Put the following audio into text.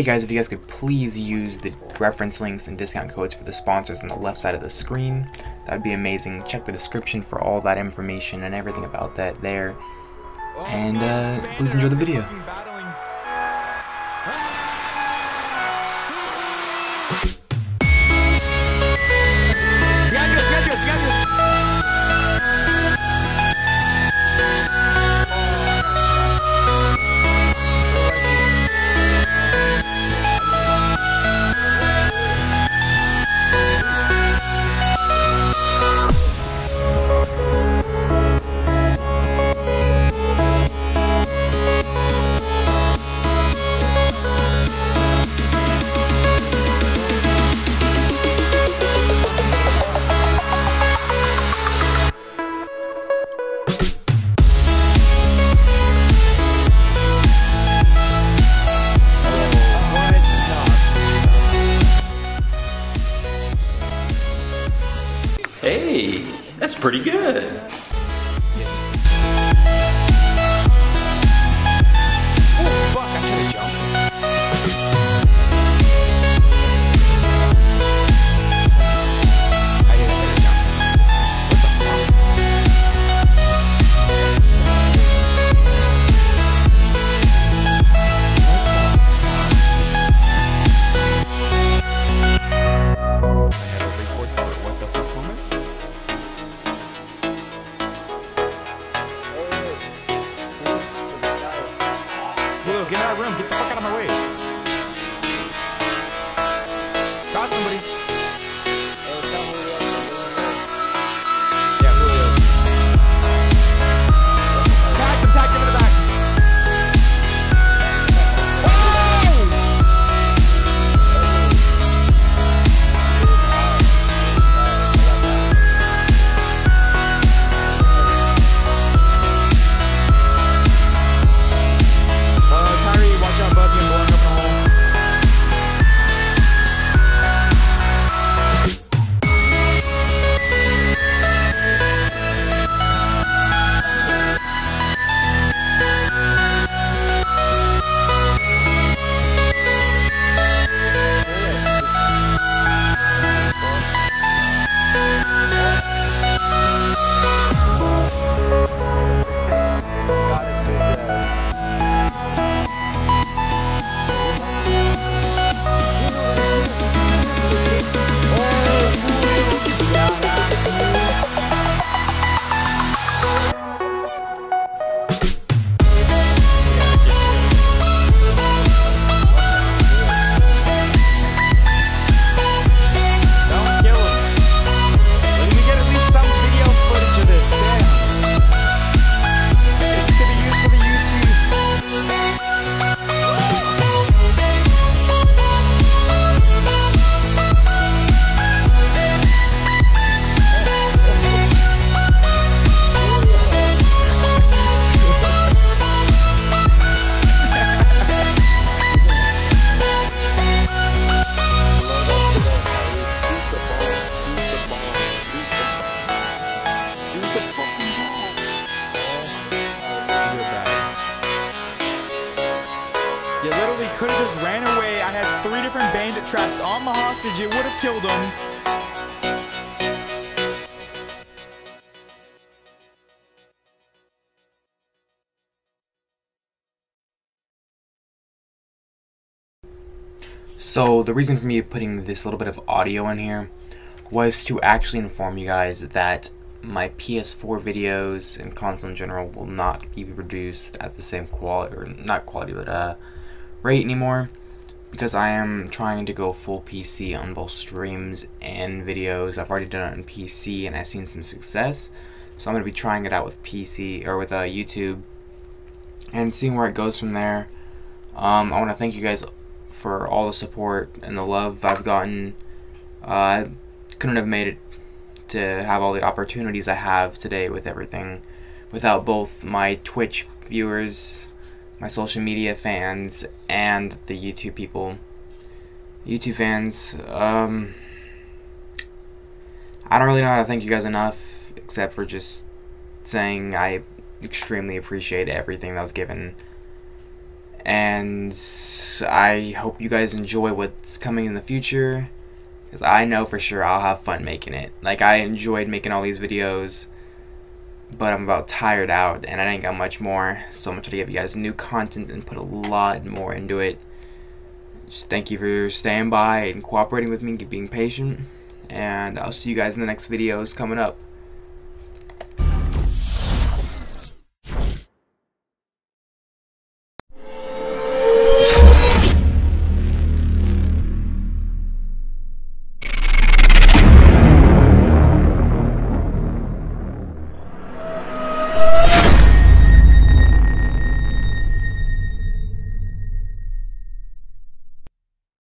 Hey guys, if you guys could please use the reference links and discount codes for the sponsors on the left side of the screen, that'd be amazing. Check the description for all that information and everything about that there. And please enjoy the video. Hey, that's pretty good. Yes. Oh fuck, I should've jumped. I didn't jump. What the fuck? I had a record for what the performance? Get out of the room, get the fuck out of my way. Got somebody. You literally could have just ran away. I had three different bandit traps on my hostage. It would have killed them. So the reason for me putting this little bit of audio in here was to actually inform you guys that my PS4 videos and console in general will not be produced at the same quality, or not quality, but rate anymore, because I am trying to go full PC on both streams and videos. I've already done it on PC and I've seen some success, so I'm going to be trying it out with PC, or with YouTube, and seeing where it goes from there. I want to thank you guys for all the support and the love I've gotten. I couldn't have made it to have all the opportunities I have today with everything without both my Twitch viewers, my social media fans, and the YouTube people, YouTube fans. I don't really know how to thank you guys enough, except for just saying I extremely appreciate everything that was given And I hope you guys enjoy what's coming in the future, because I know for sure I'll have fun making it. Like, I enjoyed making all these videos, but I'm about tired out and I ain't got much more. So I'm going to try to give you guys new content and put a lot more into it. Just thank you for staying by and cooperating with me and being patient. And I'll see you guys in the next videos coming up.